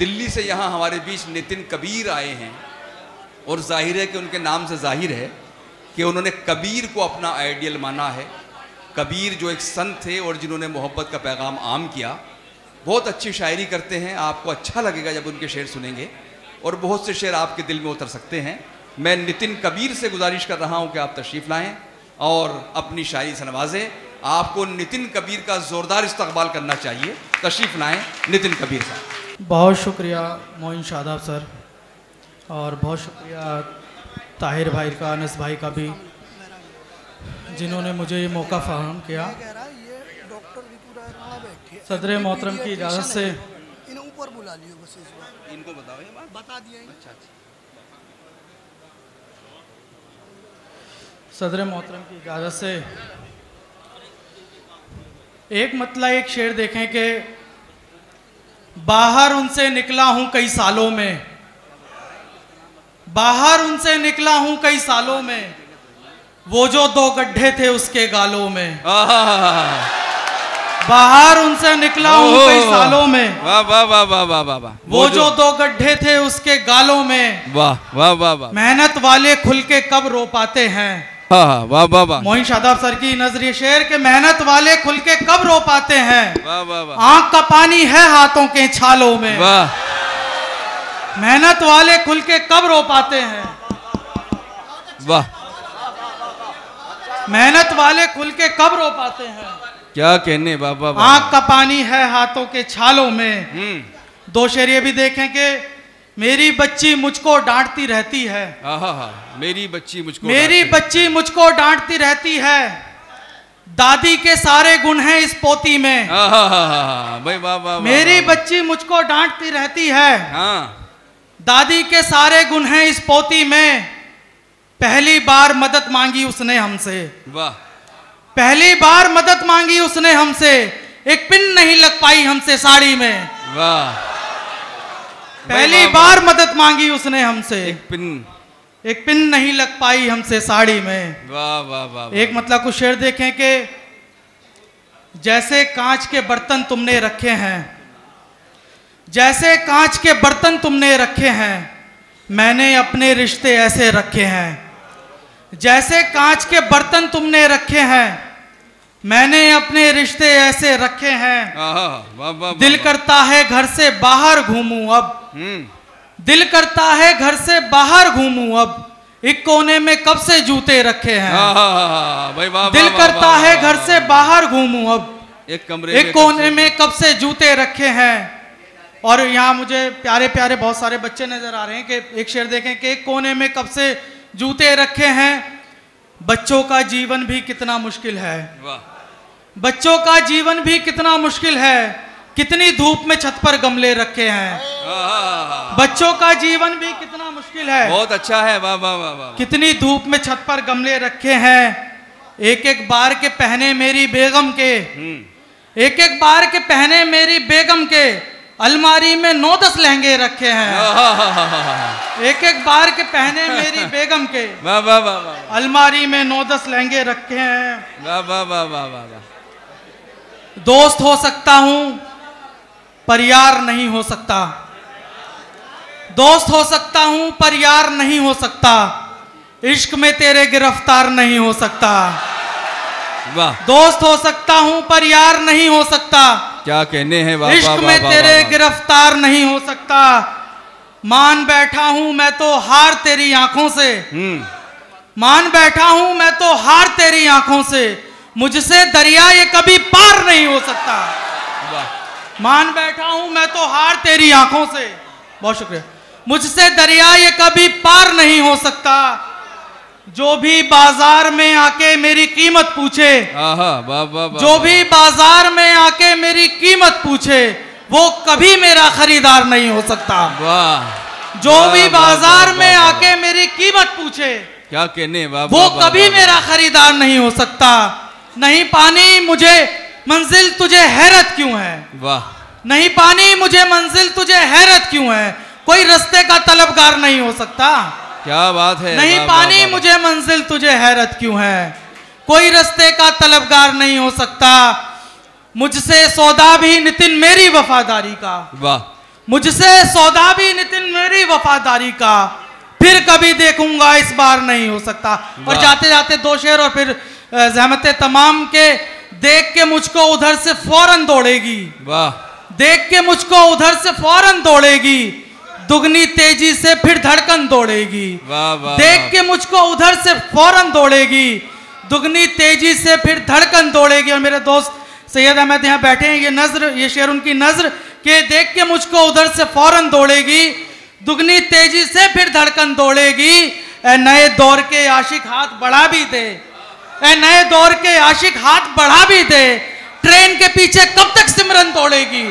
दिल्ली से यहाँ हमारे बीच नितिन कबीर आए हैं और जाहिर है कि उनके नाम से जाहिर है कि उन्होंने कबीर को अपना आइडियल माना है। कबीर जो एक संत थे और जिन्होंने मोहब्बत का पैगाम आम किया, बहुत अच्छी शायरी करते हैं, आपको अच्छा लगेगा जब उनके शेर सुनेंगे और बहुत से शेर आपके दिल में उतर सकते हैं। मैं नितिन कबीर से गुजारिश कर रहा हूँ कि आप तशरीफ़ लाएँ और अपनी शायरी से नवाजें। आपको नितिन कबीर का ज़ोरदार इस्तकबाल करना चाहिए। तशरीफ़ लाएँ नितिन कबीर साहब। बहुत शुक्रिया मोइन शादाब सर और बहुत शुक्रिया ताहिर भाई का, अनस भाई का भी, जिन्होंने मुझे ये मौका फराहम किया। सदर मोहतरम की इजाज़त से ऊपर बुला लियो, बस इस बार इनको बताओ, ये बात बता दिया। अच्छा सदर मोहतरम की इजाज़त से एक मतला एक शेर देखें कि बाहर उनसे निकला हूँ कई सालों में, बाहर उनसे निकला हूँ कई सालों में, वो जो दो गड्ढे थे उसके गालों में। बाहर उनसे निकला हूँ कई सालों में, वाह वाह वाह वाह वाह वाह वाह, वो जो दो गड्ढे थे उसके गालों में, वाह वाह वाह वाह, मेहनत वाले खुल के कब रो पाते हैं। वाह वाह वाह, मोइन शादाब सर की नजरिए शेर के, मेहनत वाले खुल के कब रो पाते हैं, वाह वाह वाह, आँख का पानी है हाथों के छालों में, वाह, मेहनत वाले खुल के कब रो पाते हैं, वाह, मेहनत वाले खुल के कब रो पाते हैं, क्या कहने बाबा, आँख का पानी है हाथों के छालों में। दो शेर ये भी देखें कि मेरी बच्ची मुझको डांटती रहती है, मेरी बच्ची मुझको, मेरी बच्ची मुझको डांटती रहती है, दादी के सारे गुण हैं इस पोती में, भाई बाबा, मेरी बच्ची मुझको डांटती रहती है, दादी के सारे गुण हैं इस पोती में, पहली बार मदद मांगी उसने हमसे, वाह, पहली बार मदद मांगी उसने हमसे, एक पिन नहीं लग पाई हमसे साड़ी में, वाह, पहली बार मदद मांगी उसने हमसे, एक पिन नहीं लग पाई हमसे साड़ी में, वाह वाह वाह। एक मतलब कुछ शेर देखें कि जैसे कांच के बर्तन तुमने रखे हैं, जैसे कांच के बर्तन तुमने रखे हैं, मैंने अपने रिश्ते ऐसे रखे हैं, जैसे कांच के बर्तन तुमने रखे हैं, मैंने अपने रिश्ते ऐसे रखे हैं, दिल करता है घर से बाहर घूमूं अब, दिल करता है घर से बाहर घूमूं अब, एक कोने में कब से जूते रखे हैं, दिल करता है घर से बाहर घूमूं अब, एक कोने में कब से जूते रखे हैं। और यहाँ मुझे प्यारे प्यारे बहुत सारे बच्चे नज़र आ रहे हैं कि एक शेर देखें कि एक कोने में कब से जूते रखे हैं, बच्चों का जीवन भी कितना मुश्किल है, बच्चों का जीवन भी कितना मुश्किल है, कितनी धूप में छत पर गमले रखे हैं, बच्चों का जीवन भी कितना मुश्किल है, बहुत अच्छा है, वाह वाह वाह, कितनी धूप में छत पर गमले रखे हैं, एक एक बार के पहने मेरी बेगम के, एक एक बार के पहने मेरी बेगम के, अलमारी में 9-10 लहंगे रखे हैं, एक एक बार के पहने मेरी बेगम के, वाह वाह वाह, अलमारी में 9-10 लहंगे रखे हैं, वाह वाह वाह वाह वाह। दोस्त हो सकता हूँ पर यार नहीं हो सकता, दोस्त हो सकता हूँ पर यार नहीं हो सकता, इश्क में तेरे गिरफ्तार नहीं हो सकता, वाह, दोस्त हो सकता हूँ पर यार नहीं हो सकता, क्या कहने हैं, वाह, इश्क में तेरे गिरफ्तार नहीं हो सकता, मान बैठा हूं मैं तो हार तेरी आंखों से, मान बैठा हूं मैं तो हार तेरी आंखों से, मुझसे दरिया ये कभी पार नहीं हो सकता, मान बैठा हूं मैं तो हार तेरी आंखों से, बहुत शुक्रिया, मुझसे दरिया ये कभी पार नहीं हो सकता, जो भी बाजार में आके मेरी कीमत पूछे, जो भी बाजार में आके मेरी कीमत पूछे, वो कभी मेरा खरीदार नहीं हो सकता, वाह, जो भी बाजार में आके मेरी कीमत पूछे, क्या कहने, वाह, वो कभी मेरा खरीदार नहीं हो सकता, नहीं पानी मुझे मंजिल तुझे हैरत क्यों है, वाह, नहीं पानी मुझे मंजिल तुझे हैरत क्यों है, कोई रास्ते का तलबगार नहीं हो सकता, क्या बात है, नहीं पानी मुझे मंजिल तुझे हैरत क्यों है, कोई रास्ते का तलबगार नहीं हो सकता, मुझसे सौदा भी नितिन मेरी वफादारी का, वाह, मुझसे सौदा भी नितिन मेरी वफादारी का, फिर कभी देखूंगा इस बार नहीं हो सकता। और जाते जाते दो शेर और फिर जहमत तमाम के, देख के मुझको उधर से फौरन दौड़ेगी, वाह, देख के मुझको उधर से फौरन दौड़ेगी, दुगनी तेजी से फिर धड़कन दौड़ेगी, वाह, देख के मुझको उधर से फौरन दौड़ेगी, दुगनी तेजी से फिर धड़कन दौड़ेगी। और मेरे दोस्त सैयद अहमद यहाँ बैठे हैं, ये नज्र, ये शेर उनकी नज्र के, देख के मुझको उधर से फौरन दौड़ेगी, दुगनी तेजी से फिर धड़कन दौड़ेगी, नए दौर के आशिक हाथ बढ़ा भी दे, नए दौर के आशिक हाथ बढ़ा भी दे, ट्रेन के पीछे कब तक सिमरन दौड़ेगी।